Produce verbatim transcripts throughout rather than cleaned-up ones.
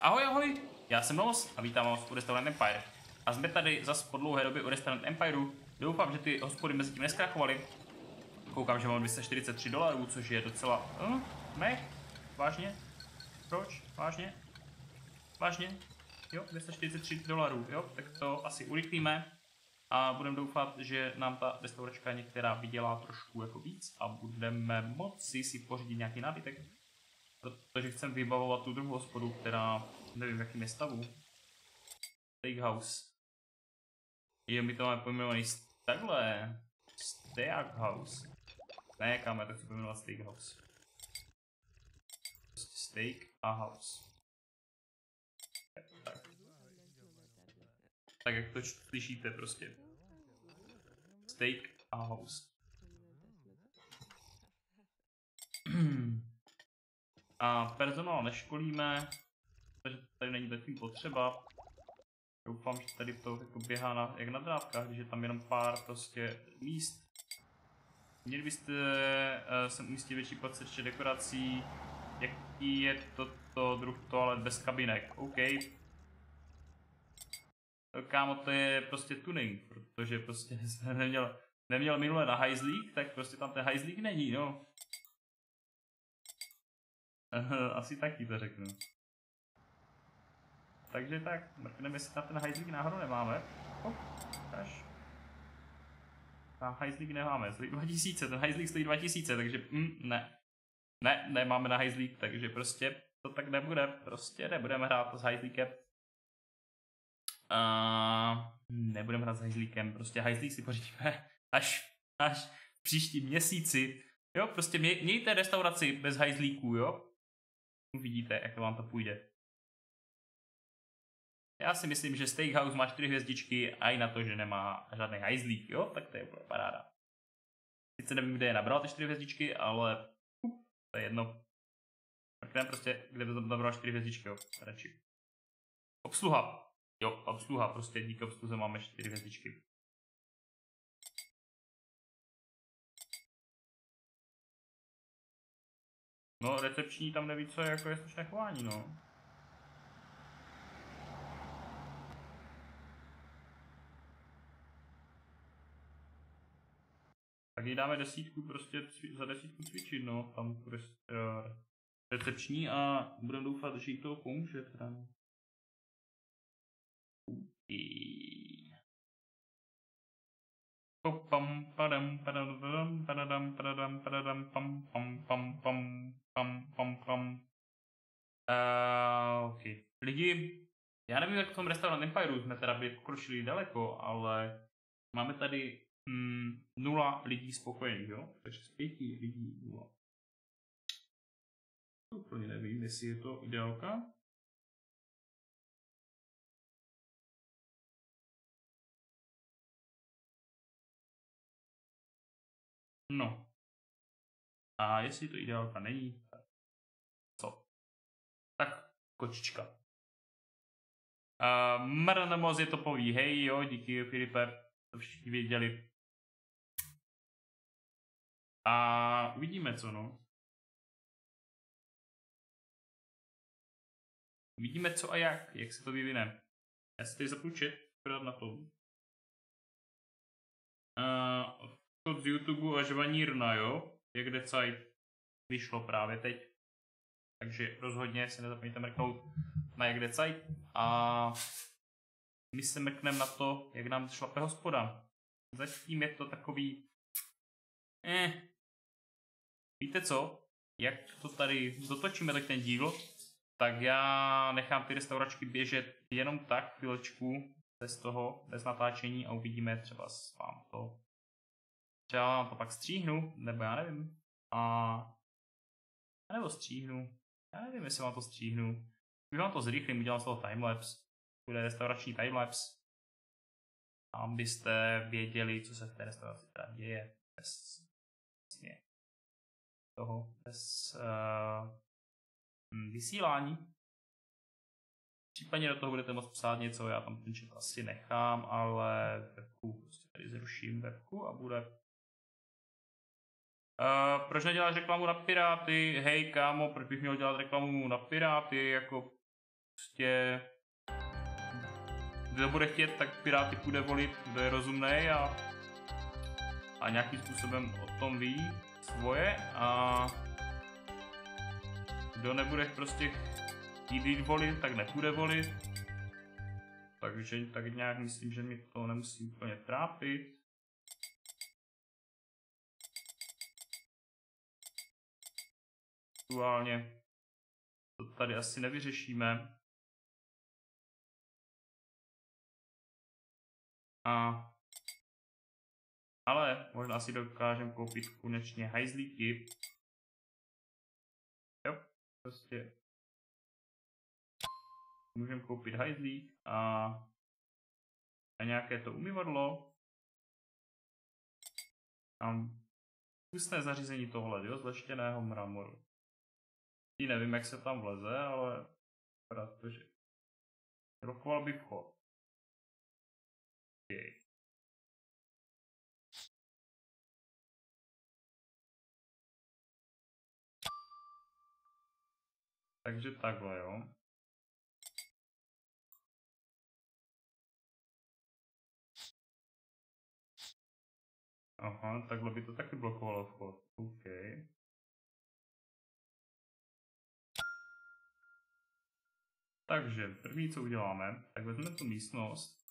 Ahoj, ahoj, já jsem Nomoos a vítám vás u Restaurant Empire. A jsme tady zas po dlouhé době u Restaurant Empireu. Doufám, že ty hospody mezi tím neskrachovaly. Koukám, že mám dvě stě čtyřicet tři dolarů, což je docela... Hm? Ne? Vážně? Proč? Vážně? Vážně? Jo, dvě stě čtyřicet tři dolarů, jo, tak to asi urychlíme. A budeme doufat, že nám ta restauračka některá vydělá trošku jako víc a budeme moci si pořídit nějaký nábytek. Protože chcem vybavovat tu druhou hospodu, která nevím v jakým je stavu. Steak House. Jo, my to máme pojmenovaný takhle. Steak House. Ne, kámo, tak chci pojmenovat Steak House. Steak a house. Tak. Tak jak to slyšíte prostě. Steak a house. A personál neškolíme, protože tady není takový potřeba. Doufám, že tady to jako běhá na, jak na drátkách, když je tam jenom pár prostě míst. Měli byste uh, sem umístit větší počet dekorací. Jaký je toto druh toalet bez kabinek? OK. Kámo, to je prostě tuning, protože prostě jsem neměl, neměl minule na hajzlík, tak prostě tam ten hajzlík není, no. Asi taky to řeknu. Takže tak, mrkneme, jestli tam ten hajzlík náhodou nemáme. Hop, kaž. Tam hajzlík nemáme, stojí dva tisíce, ten hajzlík stojí dva tisíce, takže mm, ne. Ne, nemáme na hajzlík, takže prostě to tak nebude, prostě nebudeme hrát s hajzlíkem. Uh, nebudeme hrát s hajzlíkem, prostě hajzlík si pořídíme až, až v příštím měsíci. Jo, prostě mě, mějte restauraci bez hajzlíků, jo. Vidíte, jak vám to půjde. Já si myslím, že Steakhouse má čtyři hvězdičky a i na to, že nemá žádný hajzlík, jo, tak to je úplně paráda. Sice nevím, kde je nabral ty čtyři hvězdičky, ale uh, to je jedno. Tak prostě, kde by tam nabral čtyři hvězdičky, jo, radši. Obsluha. Jo, obsluha, prostě díky obsluze máme čtyři hvězdičky. No, recepční tam neví, co je, jako je slušné chování, no. Tak jí dáme desítku, prostě za desítku cvičit, no, tam prostě uh, recepční a budeme doufat, že jí to pomůže, teda. Pam padam padam padam padam padam padam pam pam pam pam pam pam pam. Uh, okay. Lidi, já nevím, jak v tom Restaurant Empireu jsme teda byli pokročili daleko, ale máme tady mm, nula lidí spokojených, jo? Takže z pěti lidí nula. Úplně nevím, jestli je to ideálka. No. A jestli to ideálka není, tak co? Tak kočička. Uh, Mrnomoz je to poví, hej jo, díky Filipe, to všichni věděli. A uvidíme co no. Uvidíme co a jak, jak se to vyvine. Já si tady zapnu chat, akorát na to. Uh, z YouTube a žvanírna, jo? Jekdecajt vyšlo právě teď. Takže rozhodně si nezapomeňte mrknout na Jekdecajt a my se mrkneme na to, jak nám šlape hospoda. Zatím je to takový... Eh. Víte co? Jak to tady dotočíme tak ten díl, tak já nechám ty restauračky běžet jenom tak chvílečku bez toho, bez natáčení a uvidíme třeba s vám to. Třeba to pak stříhnu, nebo já nevím. A... nebo stříhnu. Já nevím, jestli vám to stříhnu. Když vám to zrychlím, udělám z toho timelapse. Bude restaurační timelapse. Tam byste věděli, co se v té restauraci teda děje. Bez... toho. Bez... Uh, vysílání. Případně do toho budete moct psát něco, já tam ten chat asi nechám, ale webku prostě tady zruším webku a bude... Uh, proč neděláš reklamu na Piráty? Hej kámo, proč bych měl dělat reklamu na Piráty? Jako prostě kdo bude chtět, tak Piráty půjde volit, kdo je rozumnej a, a nějakým způsobem o tom ví svoje, a kdo nebude prostě jít volit, tak nepůjde volit. Takže tak nějak myslím, že mi to nemusí úplně trápit. Aktuálně to tady asi nevyřešíme. A, ale možná si dokážeme koupit konečně hajzlíky. Jo, prostě můžeme koupit hajzlík a, a nějaké to umyvadlo. Tam vkusné zařízení tohle, jo, z leštěného mramoru. I nevím, jak se tam vleze, ale protože blokoval bych ho. Okay. Takže takhle, jo. Aha, takhle by to taky blokovalo vchod. OK. Takže první, co uděláme, tak vezmeme tu místnost.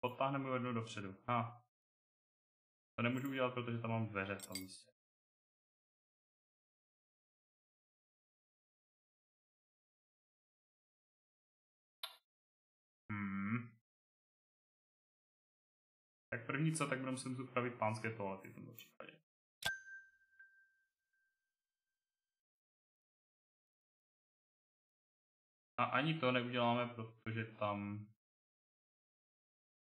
Odtáhneme jednu dopředu. Ha. To nemůžu udělat, protože tam mám dveře v tom místě. Hmm. Tak první co, tak budu muset upravit pánské toalety v tomto případě. A ani to neuděláme, protože tam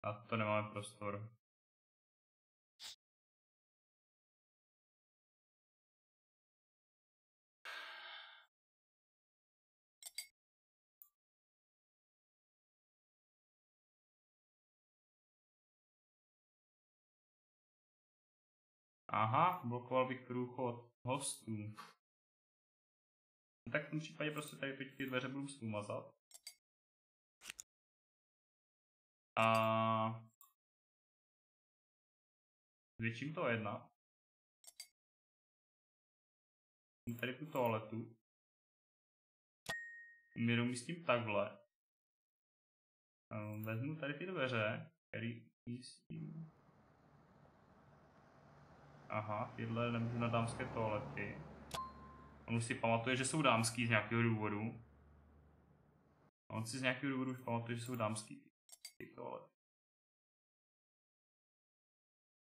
a to nemáme prostor. Aha, blokoval bych průchod hostů. Tak v tom případě prostě tady teď ty dveře budu muset umazat. A zvětším to jedna. Tady tu toaletu. Mě domístím takhle. Vezmu tady ty dveře, který místím. Aha, tyhle nemůžu na dámské toalety. On už si pamatuje, že jsou dámský z nějakého důvodu. A on si z nějakého důvodu už pamatuje, že jsou dámský.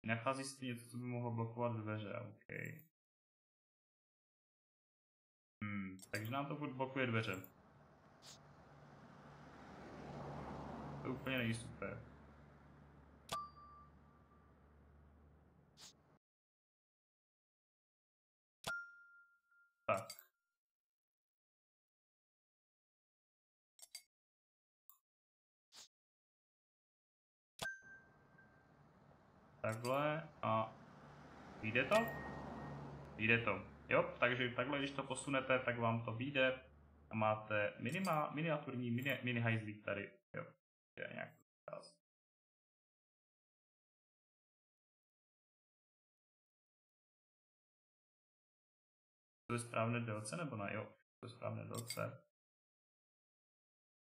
Nachází se něco, co by mohlo blokovat dveře, OK. Hmm, takže nám to blokuje dveře. To úplně není super. Tak. Takhle a vyjde to? Vyjde to. Jo, takže takhle, když to posunete, tak vám to vyjde a máte minima, miniaturní mini, mini hajzlík tady. Jo, je nějaký čas. To je správné délce nebo na jo? To je správné délce.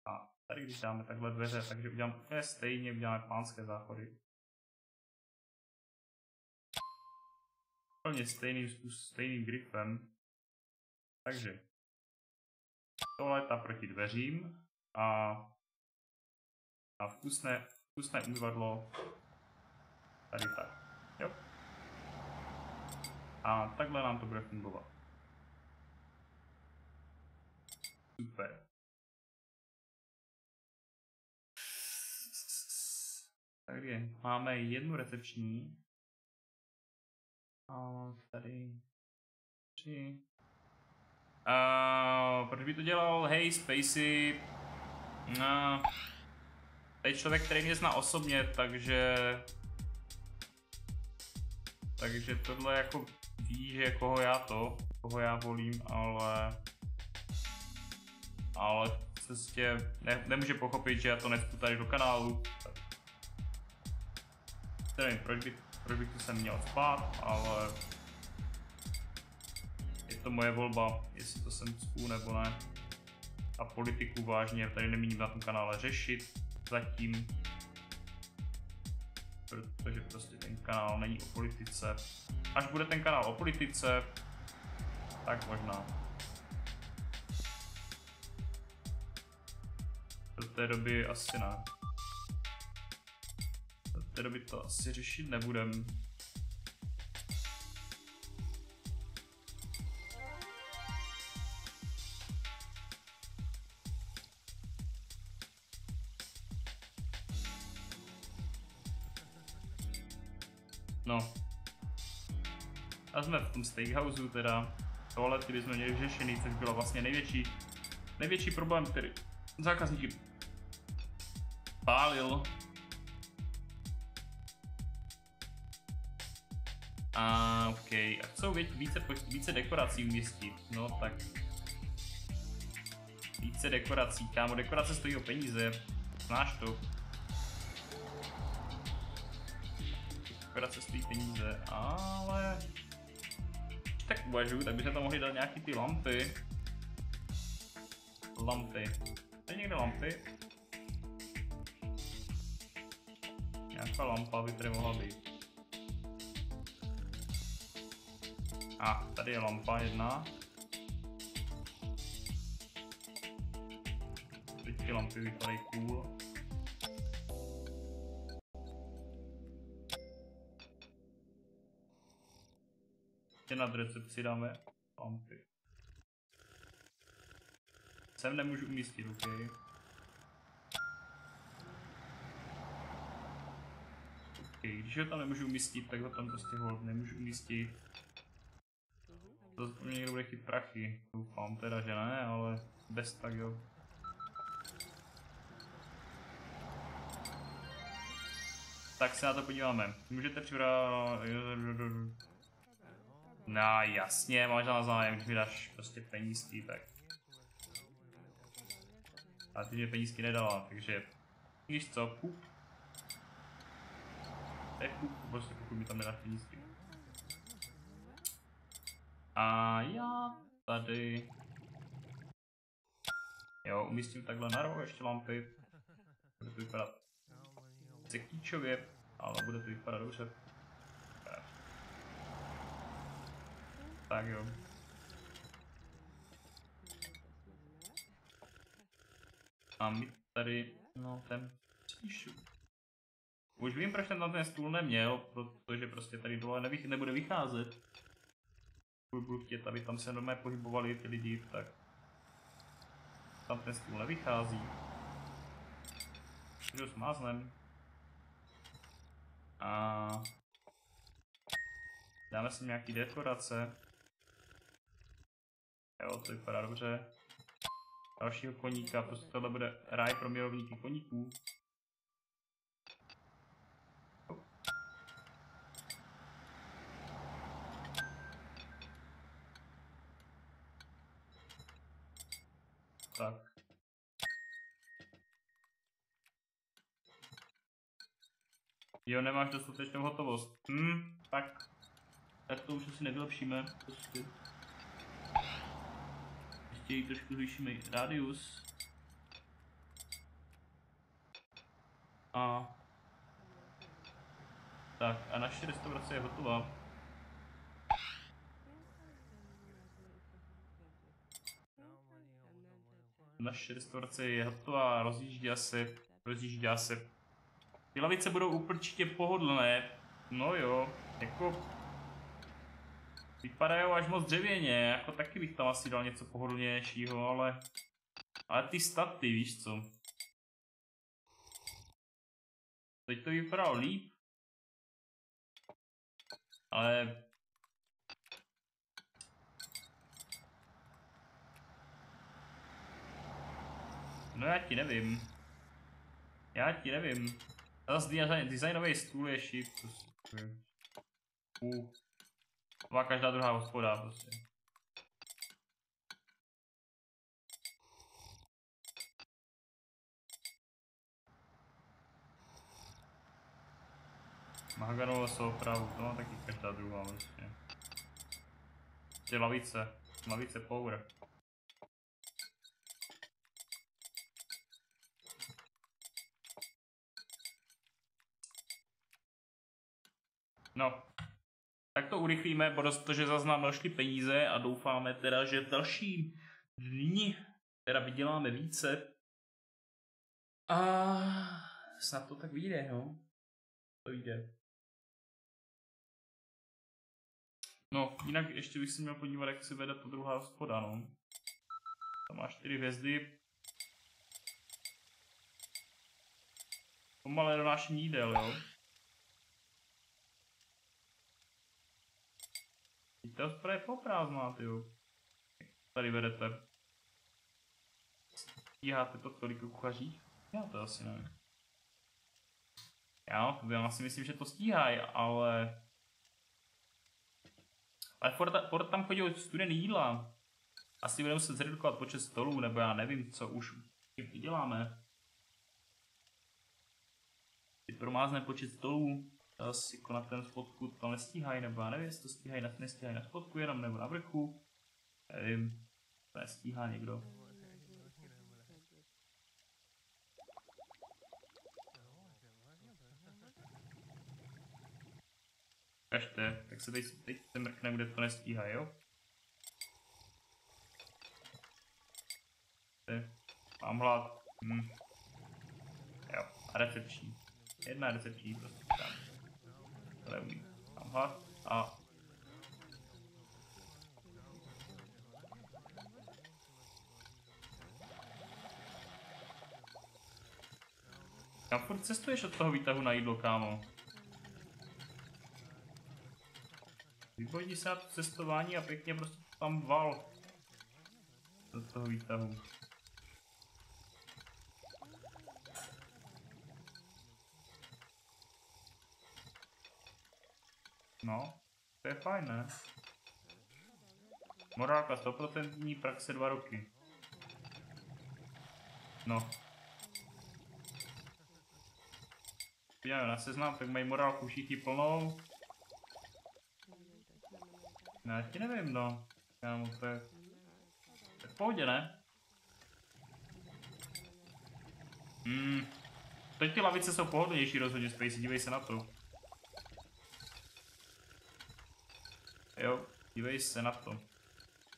A tady, když dáme takhle dveře, takže udělám úplně stejně, uděláme pánské záchody. Úplně stejným, stejným grifem. Takže toaleta proti dveřím a, a vkusné, vkusné umyvadlo tady tak. Jo. A takhle nám to bude fungovat. Super. Takže máme jednu recepční. A tady tři. Uh, proč by to dělal? Hej, Spacey. Uh, to je člověk, který mě zná osobně, takže... Takže tohle jako ví, že koho já to, koho já volím, ale... ale prostě ne, nemůže pochopit, že já to nechci tady do kanálu. Nevím, proč bych, proč bych tu sem měl spát, ale je to moje volba, jestli to sem spů nebo ne. A politiku vážně tady nemíním na tom kanále řešit zatím, protože prostě ten kanál není o politice. Až bude ten kanál o politice, tak možná. Do té doby asi ne. Do té doby to asi řešit nebudem. No. A jsme v tom steakhouse, teda toalety bychom měli řešený, což bylo vlastně největší, největší problém, který zákazníky pálil. A ok, a chcou více, více dekorací umístit, no tak. Více dekorací, kámo, dekorace stojí o peníze, znáš to. Dekorace stojí peníze, ale... Tak uvažuji, tak bychom tam mohli dát nějaký ty lampy. Lampy. Tady někde lampy? Nějaká lampa by tady mohla být. A tady je lampa jedna. Teď ty lampy vypadají cool. Na recepci dáme lampy. Sem nemůžu umístit, ok. Ok, když ho tam nemůžu umístit, tak ho tam prostě hold nemůžu umístit. To mě někdo bude chyt prachy. Doufám teda, že ne, ale bez tak jo. Tak se na to podíváme. Můžete přivrat... No jasně, máš na zájem, když mi dáš prostě penízky, tak... A ty mě penízky nedala, takže... Víš co, pup. Tak pup, prostě pokud mi tam nedáš penízky. A já tady... Jo, umístím takhle na rohu ještě lampy. Bude to vypadat... Sekíčově, ale bude to vypadat dobře. Tak jo. A my tady, no ten příšu. Už vím, proč jsem tam ten stůl neměl, protože prostě tady dole nevych, nebude vycházet. Budu chtět, aby tam se normálně pohybovali ty lidi, tak tam ten stůl nevychází. Jdu s mázlem. A dáme si nějaký dekorace. Jo, to vypadá dobře. Dalšího koníka, prostě tohle bude ráj pro milovníky koníků. Tak. Jo, nemáš dostatečnou hotovost. Hm, tak. Tak to už asi nevylepšíme. Prostě. Ještě trošku zvýšíme radius. A... Tak, a naše restaurace je hotová. Naše restaurace je hotová, rozjíždí se, rozjíždí se. Ty lavice budou určitě pohodlné. No jo, jako... Vypadají až moc dřevěně, jako taky bych tam asi dal něco pohodlnějšího, ale... Ale ty staty, víš co? Teď to vypadalo líp. Ale... No já ti nevím. Já ti nevím. Zas designový stůl je šip. U. Má každá druhá hospoda prostě. Mahaganova soupravu, to má taky každá druhá vlastně. Ty lavice, lavice power. No, tak to urychlíme, protože zase nám došly peníze a doufáme teda, že v dalším dni teda vyděláme více. A snad to tak vyjde, no. To vyjde. No, jinak ještě bych si měl podívat, jak se vede to druhá hospoda, no. Tam má čtyři hvězdy. Pomalé donášení jídel, jo. Ta hospoda je poprázdná, tyjo. Tady vedete. Stíháte to tolik kuchaří? Já to asi ne. Já, já si myslím, že to stíhají, ale... Ale fort, fort tam chodí od studený jídla. Asi budeme se zredukovat počet stolů, nebo já nevím, co už uděláme. Ty promázné počet stolů. Asi jako na ten spodku to nestíhají, nebo já nevím, jestli to stíhají, nestíhají na spodku jenom, nebo na vrchu. Nevím, to nestíhá někdo. Ukažte, tak se teď, teď se mrkne, kde to nestíhají, jo? Mám hlad. Hm. Jo, a recepční. Jedna recepční, prostě tam. Levný. Mám hlad a... Kam furt cestuješ od toho výtahu na jídlo, kámo? Vypojdi se na to cestování a pěkně prostě tam val. Od toho výtahu. No, to je fajn, ne? Morálka sto procent, praxe dva roky. No. Půjdeme na seznam, tak mají morálku všichni plnou. Já ti nevím, no. Já mu to je... To je v pohodě, ne? Hmm. Teď ty lavice jsou pohodlnější rozhodně, Spacey, dívej se na to. Jo, dívej se na to.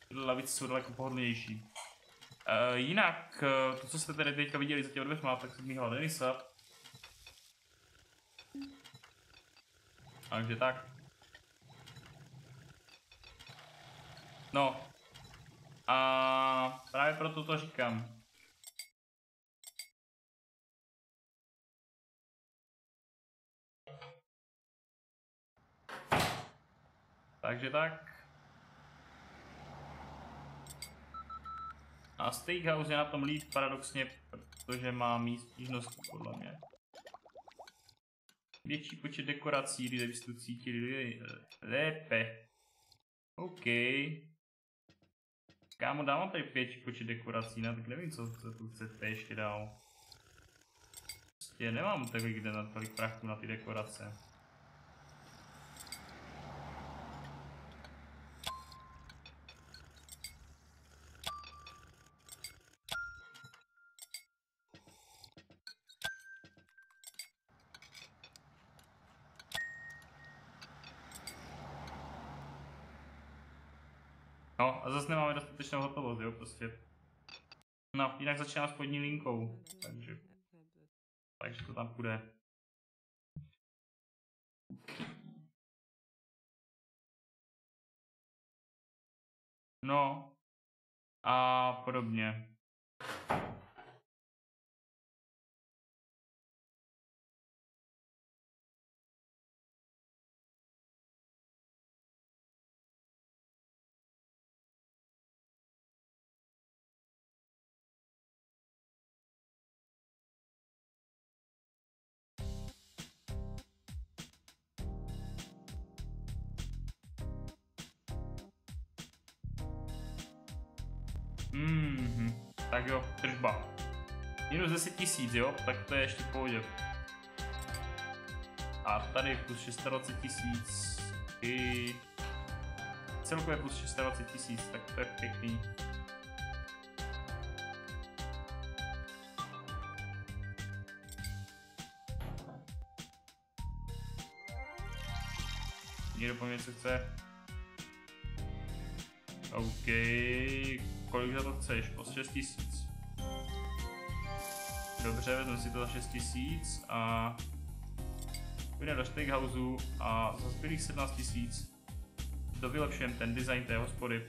Tyhle lavice jsou daleko pohodlnější. E, jinak, to, co jste tady teďka viděli za těmi dveřma, tak jsem mýhla Denisa. Takže tak. No. A právě proto to říkám. Takže tak. A Steakhouse je na tom líp paradoxně, protože má míst stížností podle mě. Větší počet dekorací, lidé byste to cítili lépe. OK. Kámo, dávám tady větší počet dekorací, ne? Tak nevím, co tu chcete ještě dál. Prostě nemám tady kde na tolik prachu na ty dekorace. No a zase nemáme dostatečnou hotovost, jo, prostě. No, jinak začínám spodní linkou, takže... Takže to tam půjde. No. A podobně. Mhm, tak jo, tržba. Minus deset tisíc, jo, tak to je ještě v pohodě. a tady plus dvacet šest tisíc i celkově plus dvacet šest tisíc, tak to je pěkný. Někdo po mě, co chce. OK, kolik za to chceš? Plus šest tisíc. Dobře, vezmu si to za šest tisíc a půjdeme do Steak House a za zbylých sedmnáct tisíc dovylepšujeme ten design té hospody.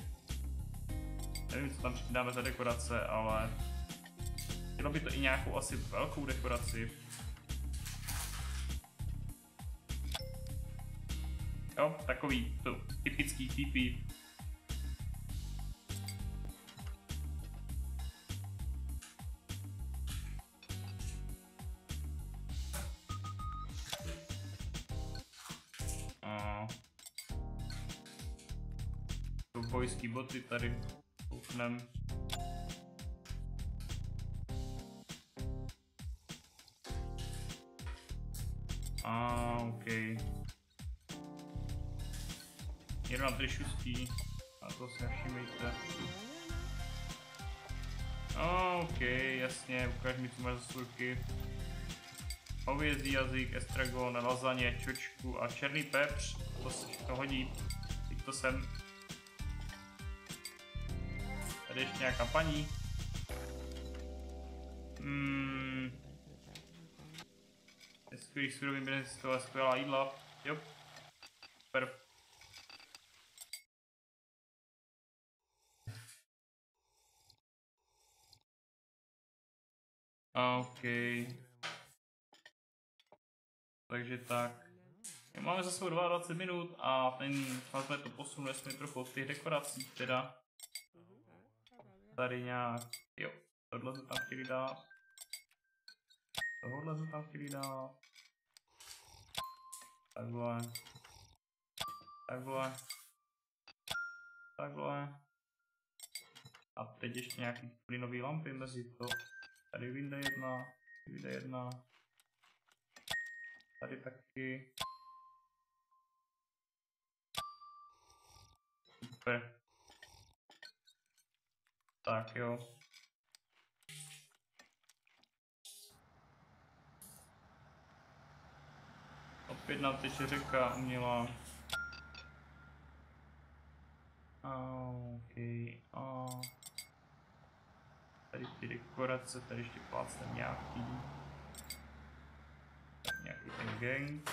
Nevím, co tam přidáme za dekorace, ale chtělo by to i nějakou asi velkou dekoraci. Jo, takový to typický T P. A bojský boty tady kouknem. A okej. Okay. Jedu na trišustí, a to si nevšimejte. OK, jasně, ukáž mi, co máš za surky. Hovězí jazyk, estragon, lasagne, čočku a černý pepř. To se všechno hodí. Teď to sem. Tady ještě nějaká paní. Hmm. Je skvělý surový biznis, tohle je skvělá jídla. Jo. Super. OK. Takže tak. Máme za sebou dvacet dva minut a ten jsme to posunuli jsme trochu od těch dekorací teda. Tady nějak, jo, tohle se tam chtěli dát. Tohle se tam chtěli dát. Takhle. Takhle. Takhle. A teď ještě nějaký plynový lampy mezi to. Tady vyjde jedna, vyjde jedna, tady taky. Super. Tak jo. Opět nám teče řeka umělá. OK. Oh. Tady ty dekorace, tady ještě plácnem nějaký, nějaký ten gang.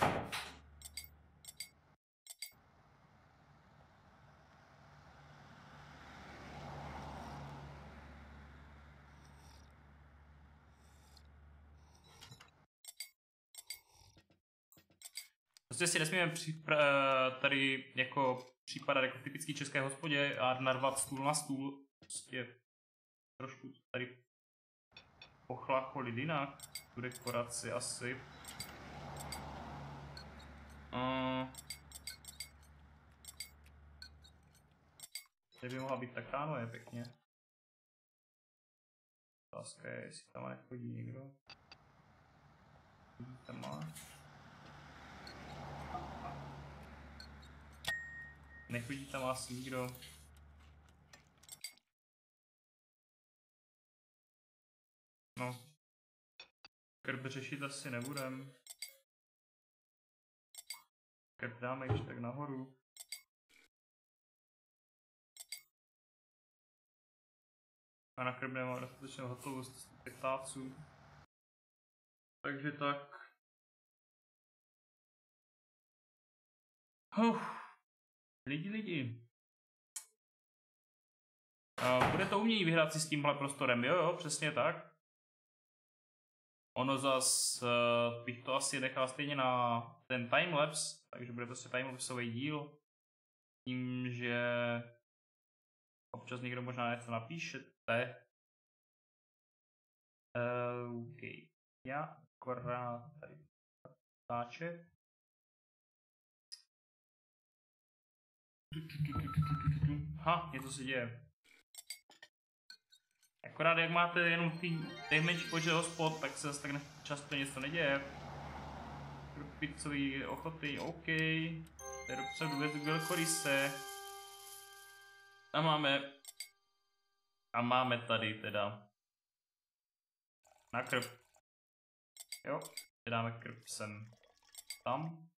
Prostě si nesmíme tady jako případat jako v typický české hospodě a narvat stůl na stůl. Prostě trošku tady pochlácholit jinak tu dekoraci asi. Uh, tady by mohla být tak ráno, je pěkně. Otázka je, jestli tam nechodí někdo. Tam má. Nechodí tam asi nikdo. No, krb řešit asi nebudem. Krb dáme ještě tak nahoru. A na krb nemám dostatečně hotovost těch ptáců. Takže tak. Uf. Lidi, lidi. A bude to umění vyhrát si s tímhle prostorem, jo jo, přesně tak. Ono zas uh, bych to asi nechal stejně na ten timelapse, takže bude prostě timelapseový díl. Tím, že občas někdo možná něco napíšete. Uh, OK. Já akorát tady ptáček. Ha, něco se děje. Akorát jak máte jenom ty nejmenší počet hospod, tak se zase tak často něco neděje. pizzový ochotný, OK. Tady dopředu vezu velkoryse. A máme... A máme tady teda... Na krb. Jo, dáme krb sem tam.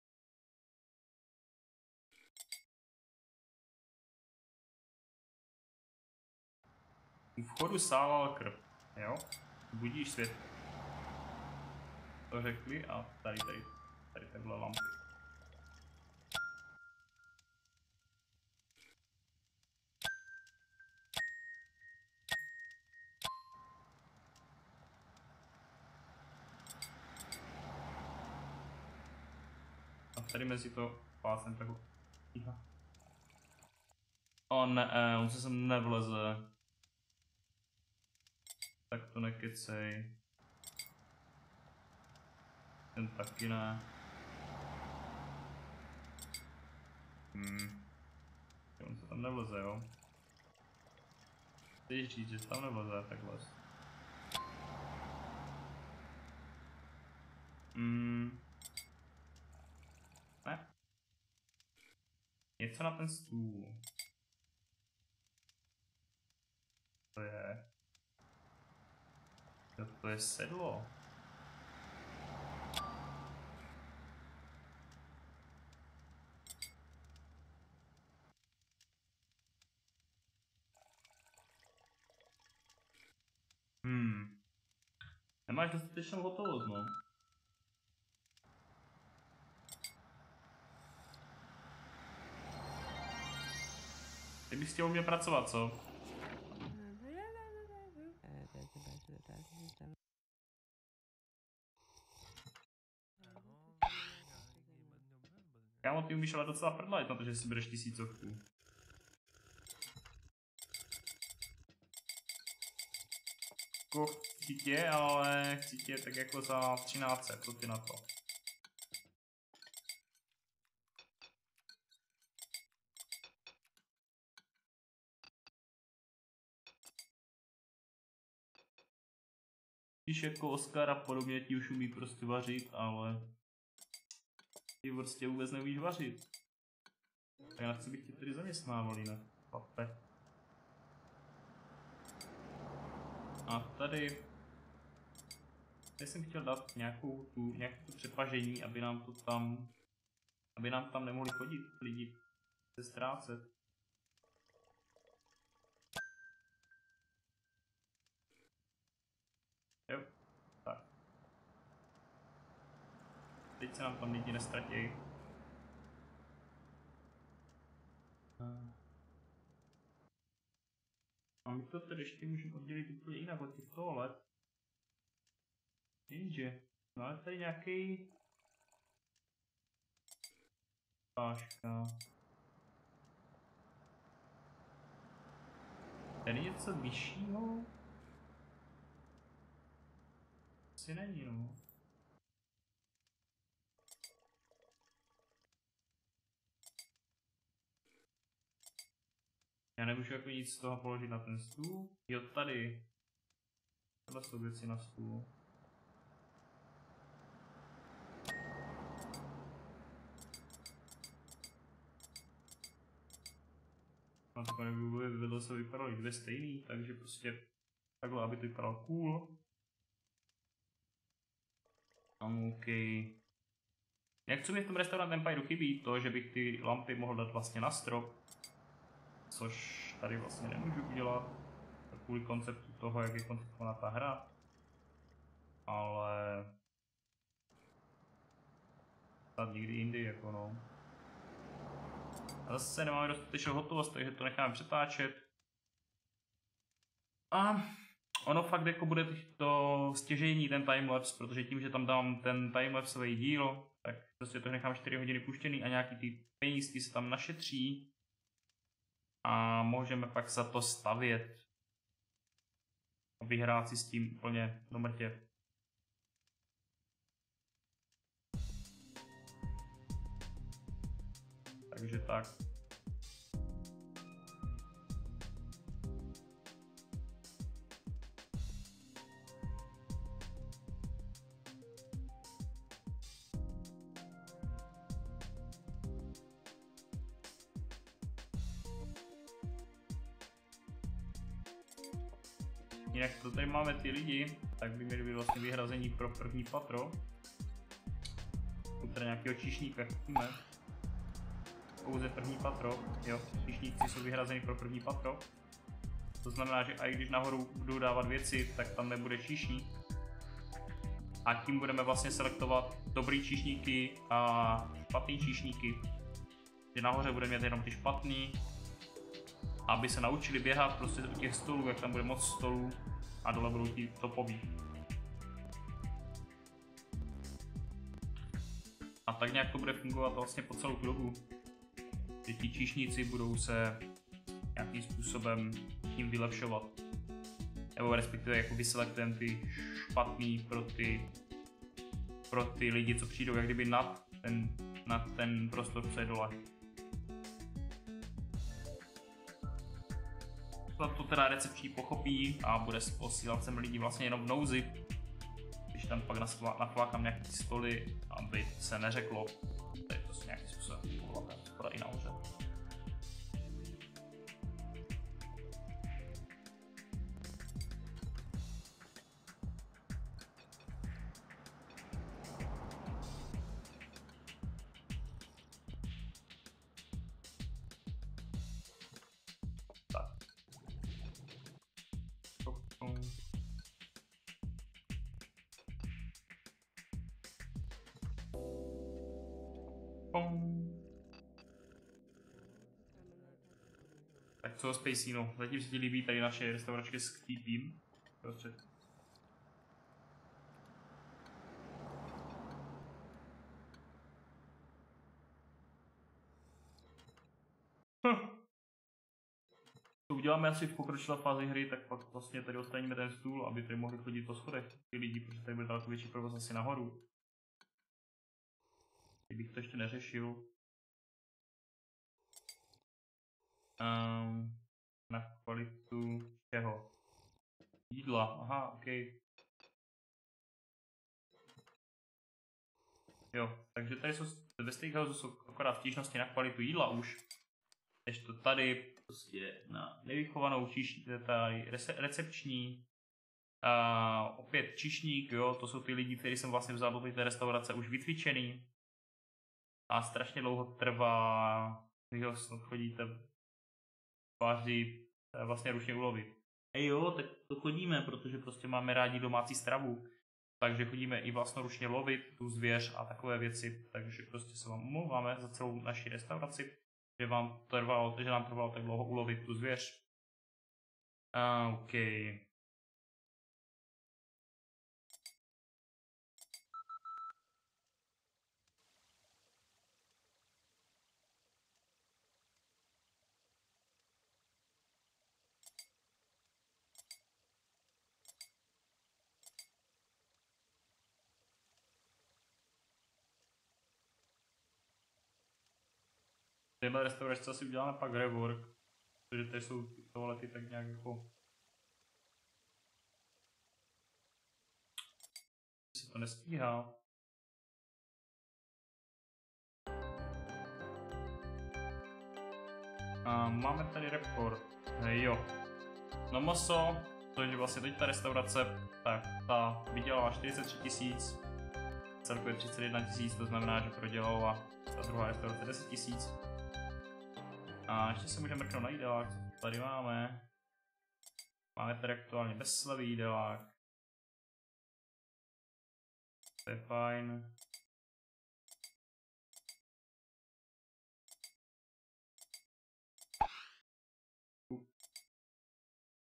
U vchodu sával krb, jo. Budíš svět. To řekli a tady, tady, tady takhle lampy. A tady mezi to pásem takovou. O ne, on se sem nevleze. Tak to nekecej. Ten taky ne. Hmm. On se tam nevleze, jo? Chceš říct, že se tam nevleze, tak les. Hmm. Ne. Něco na ten stůl. To je... To je sedlo. Hmm. Nemáš dostatečnou hotovost, no. Ty bys chtěl u mě pracovat, co? Kámo, ty umíš ale docela prdlajt na to, že si bereš tisícovku. Chci tě, ale chci tě tak jako za třináct set, co ty na to? Když jako Oscar a podobně ti už umí prostě vařit, ale... Ty prostě vůbec neumíš vařit. Tak já nechci, bych tě tady zaměstnával jinak, pape. A tady... Tady jsem chtěl dát nějakou tu, nějaké to přepažení, aby nám to tam... Aby nám tam nemohli chodit lidi, se ztrácet. Jo, tak. Teď se nám tam lidi nestratí. A my to tedy ještě můžeme oddělit úplně jinak od těch toalet. Jenže, no ale tady nějaký... Páška. Tady něco vyššího? Asi není, no. Já nemůžu jako nic z toho položit na ten stůl. Jo, tady. Tohle jsou věci na stůl. No to by vyvedlo se vypadaly dvě stejný, takže prostě takhle, aby to vypadalo cool. Tam OK. Jak co mi v tom Restaurant Empire chybí, to, že bych ty lampy mohl dát vlastně na strop. Což tady vlastně nemůžu udělat kvůli konceptu toho, jak je koncipovaná ta hra, ale snad nikdy jindy jako no. A zase nemáme dostatečnou hotovost, takže to necháme přetáčet. A ono fakt jako bude to stěžejní ten timelapse, protože tím, že tam dám ten timelapsový díl, tak prostě to nechám čtyři hodiny puštěný a nějaký ty penízky se tam našetří. A můžeme pak za to stavět a vyhrát si s tím úplně do mrtě. Takže tak. Jinak to tady máme ty lidi, tak by měli být vlastně vyhrazení pro první patro. Tady nějakého číšníka chceme. Pouze první patro, jo, číšníci jsou vyhrazeni pro první patro. To znamená, že i když nahoru budou dávat věci, tak tam nebude číšník. A tím budeme vlastně selektovat dobrý číšníky a špatný číšníky. Že nahoře budeme mít jenom ty špatný, aby se naučili běhat prostě u těch stolů, jak tam bude moc stolů, a dole budou ti topoví. A tak nějak to bude fungovat vlastně po celou dobu, že ti číšníci budou se nějakým způsobem tím vylepšovat. Nebo respektive jako vyselektujeme ty špatný pro ty, pro ty lidi, co přijdou jak kdyby nad ten, nad ten prostor, co je dole. To teda recepční pochopí a bude posílat sem lidi vlastně jenom v nouzi, když tam pak naflákám nějaké stoly, aby se neřeklo, tady to si nějakým způsobem povoláme, teda i nahoře. Tak co Spacino, zatím se ti líbí tady naše restauračky s K T P. Prostě. Hm. To uděláme asi v pokročilé fázi hry, tak pak vlastně tady odstraníme ten stůl, aby tady mohli chodit po schodech ty lidi, protože tady bude daleko větší provoz asi nahoru. Kdybych to ještě neřešil. Um, na kvalitu čeho? Jídla, aha, ok. Jo, takže tady jsou, ve Steakhouse jsou akorát stížnosti na kvalitu jídla už. Než to tady prostě na nevychovanou číšník, tady recepční. A opět číšník, jo, to jsou ty lidi, kteří jsem vlastně vzal do té restaurace už vycvičený. A strašně dlouho trvá, když ho chodíte vaří vlastně ručně ulovit. Ej jo, tak to chodíme, protože prostě máme rádi domácí stravu. Takže chodíme i vlastnoručně lovit tu zvěř a takové věci. Takže prostě se vám omlouváme za celou naši restauraci, že, vám trvalo, že nám trvalo tak dlouho ulovit tu zvěř. A, OK. Tyhle restaurace asi uděláme pak rework, protože tady jsou toalety tak nějak jako... se to nestíhá. A máme tady report. Hej jo. No maso, což je vlastně teď ta restaurace, tak ta vydělala čtyřicet tři tisíc, celkově třicet jedna tisíc, to znamená, že prodělala ta druhá restaurace deset tisíc. A ještě se můžeme mrknout na jídelák, co tady máme. Máme tady aktuálně bezslavý jídelák. To je fajn.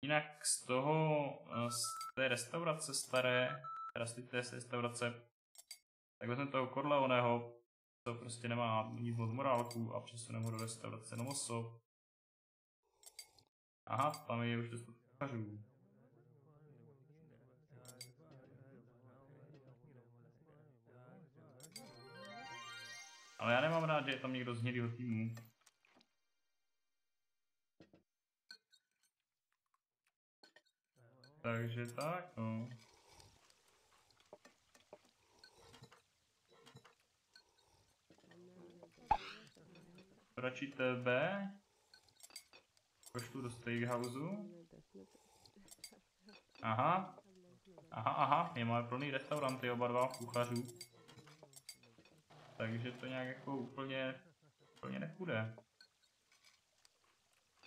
Jinak z toho, z té restaurace staré, teda z té restaurace, tak vezmeme toho Corleoneho. To prostě nemá nic moc morálku a přesuneme ho do restaurace Nomoso. Aha, tam je už dost kuchařů. Ale já nemám rád, že je tam někdo z hnědýho týmu. Takže tak, no. Radši tebe, pošlu do Steakhouse. Aha. Aha, aha, je máme plný restauranty, oba dva kuchařů. Takže to nějak jako úplně, úplně nepůjde.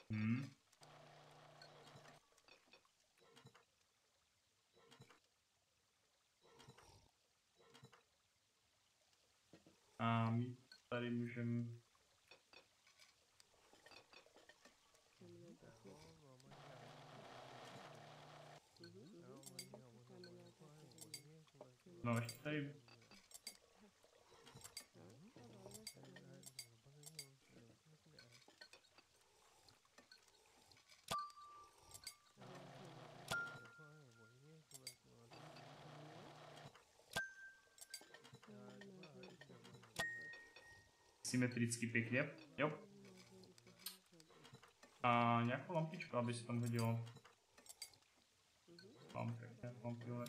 Hmm. A my tady můžeme... No, ještě tady... Symetricky pěkně, jo. A nějakou lampičku, aby se tam hodilo. Lampy, lampy, ale...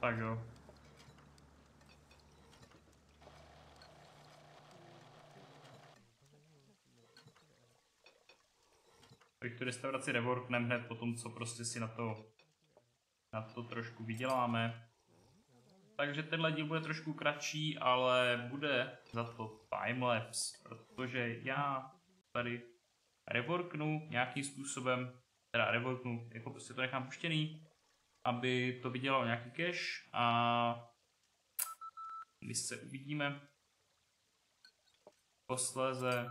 Tak jo. Tu restauraci reworkneme hned po tom, co prostě si na to, na to trošku vyděláme. Takže tenhle díl bude trošku kratší, ale bude za to timelapse, protože já tady reworknu nějakým způsobem, teda reworknu, jako prostě to nechám puštěný, aby to vydělalo nějaký cash a my se uvidíme posléze,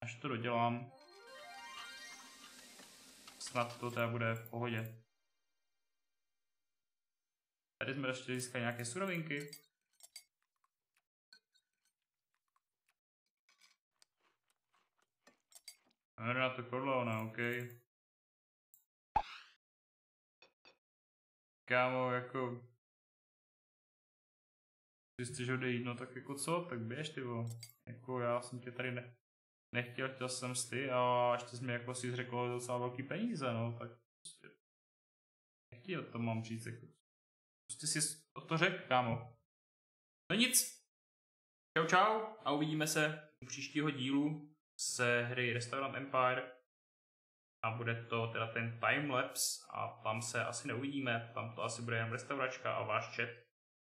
až to dodělám. Snad to teda bude v pohodě. Tady jsme ještě získali nějaké surovinky. Jmenuji na to Corleone, OK. Kámo, jako... Když chceš odejít, no tak jako co? Tak běž, ty vole. Jako já jsem tě tady ne... Nechtěl, chtěl jsem ty a ještě jsi mi jako si řekl docela velký peníze, no, tak prostě nechtěl, to mám říct, jako. Prostě si o to řekl, kámo. No nic, čau čau a uvidíme se u příštího dílu se hry Restaurant Empire a bude to teda ten timelapse a tam se asi neuvidíme, tam to asi bude jen restauračka a váš chat.